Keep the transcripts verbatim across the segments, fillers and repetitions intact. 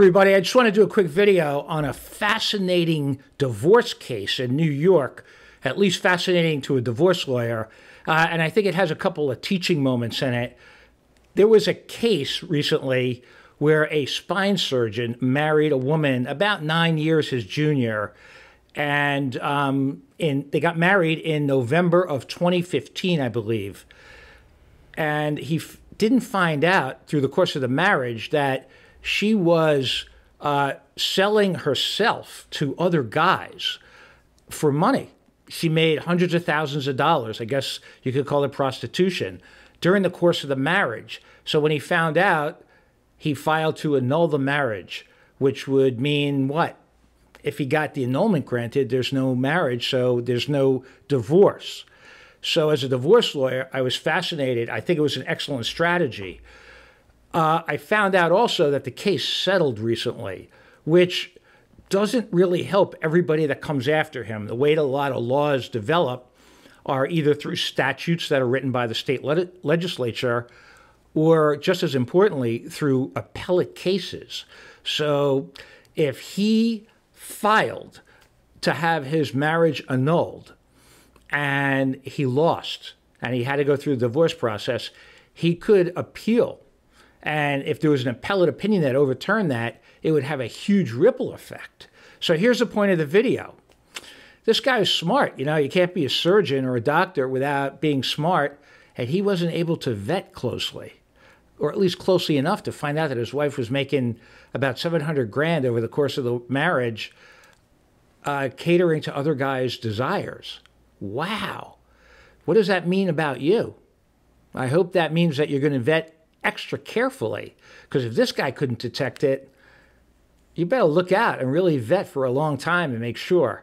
Everybody, I just want to do a quick video on a fascinating divorce case in New York, at least fascinating to a divorce lawyer, uh, and I think it has a couple of teaching moments in it. There was a case recently where a spine surgeon married a woman about nine years his junior, and um, in, they got married in November of twenty fifteen, I believe, and he f didn't find out through the course of the marriage that she was uh, selling herself to other guys for money. She made hundreds of thousands of dollars. I guess you could call it prostitution during the course of the marriage. So when he found out, he filed to annul the marriage, which would mean what? If he got the annulment granted, there's no marriage, so there's no divorce. So as a divorce lawyer, I was fascinated. I think it was an excellent strategy. Uh, I found out also that the case settled recently, which doesn't really help everybody that comes after him. The way that a lot of laws develop are either through statutes that are written by the state le legislature or, just as importantly, through appellate cases. So if he filed to have his marriage annulled and he lost and he had to go through the divorce process, he could appeal. And if there was an appellate opinion that overturned that, it would have a huge ripple effect. So here's the point of the video. This guy is smart. You know, you can't be a surgeon or a doctor without being smart. And he wasn't able to vet closely, or at least closely enough to find out that his wife was making about seven hundred grand over the course of the marriage, uh, catering to other guys' desires. Wow. What does that mean about you? I hope that means that you're going to vet extra carefully, because if this guy couldn't detect it, you better look out and really vet for a long time and make sure.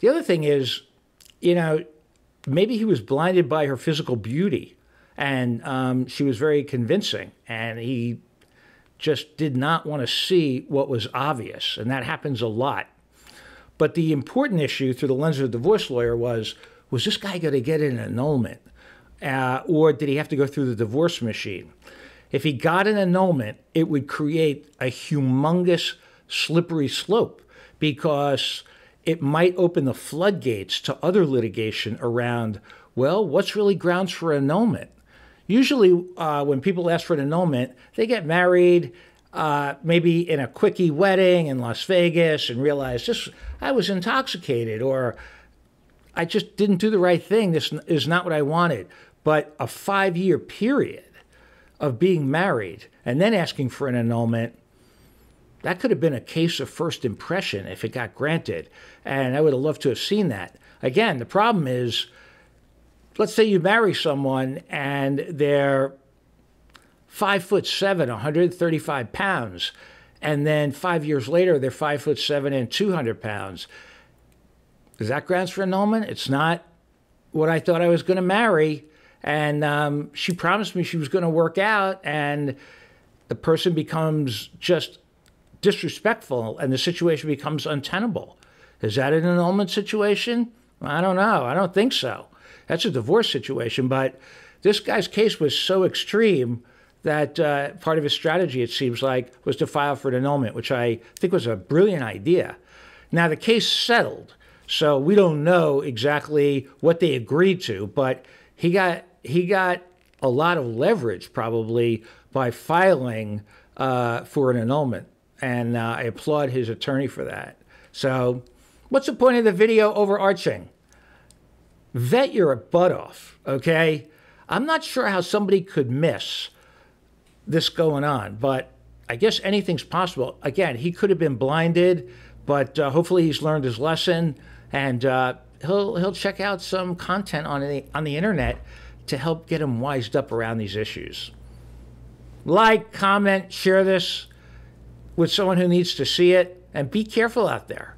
The other thing is, you know, maybe he was blinded by her physical beauty, and um, she was very convincing, and he just did not want to see what was obvious, and that happens a lot. But the important issue through the lens of the divorce lawyer was, was this guy going to get an annulment, uh, or did he have to go through the divorce machine? If he got an annulment, it would create a humongous slippery slope, because it might open the floodgates to other litigation around, well, what's really grounds for annulment? Usually uh, when people ask for an annulment, they get married uh, maybe in a quickie wedding in Las Vegas and realize, this, I was intoxicated, or I just didn't do the right thing. This is not what I wanted. But a five-year period of being married and then asking for an annulment, that could have been a case of first impression if it got granted, and I would have loved to have seen that. Again, the problem is, let's say you marry someone and they're five foot seven, one hundred thirty-five pounds, and then five years later they're five foot seven and two hundred pounds. Is that grounds for annulment? It's not what I thought I was going to marry, and um, she promised me she was going to work out, and the person becomes just disrespectful, and the situation becomes untenable. Is that an annulment situation? I don't know. I don't think so. That's a divorce situation, but this guy's case was so extreme that uh, part of his strategy, it seems like, was to file for an annulment, which I think was a brilliant idea. Now, the case settled, so we don't know exactly what they agreed to, but he got, he got a lot of leverage probably by filing uh, for an annulment. And uh, I applaud his attorney for that. So what's the point of the video overarching? Vet your butt off, okay? I'm not sure how somebody could miss this going on, but I guess anything's possible. Again, he could have been blinded, but uh, hopefully he's learned his lesson, and uh, he'll, he'll check out some content on the, on the internet to help get him wised up around these issues. Like, comment, share this with someone who needs to see it, and be careful out there.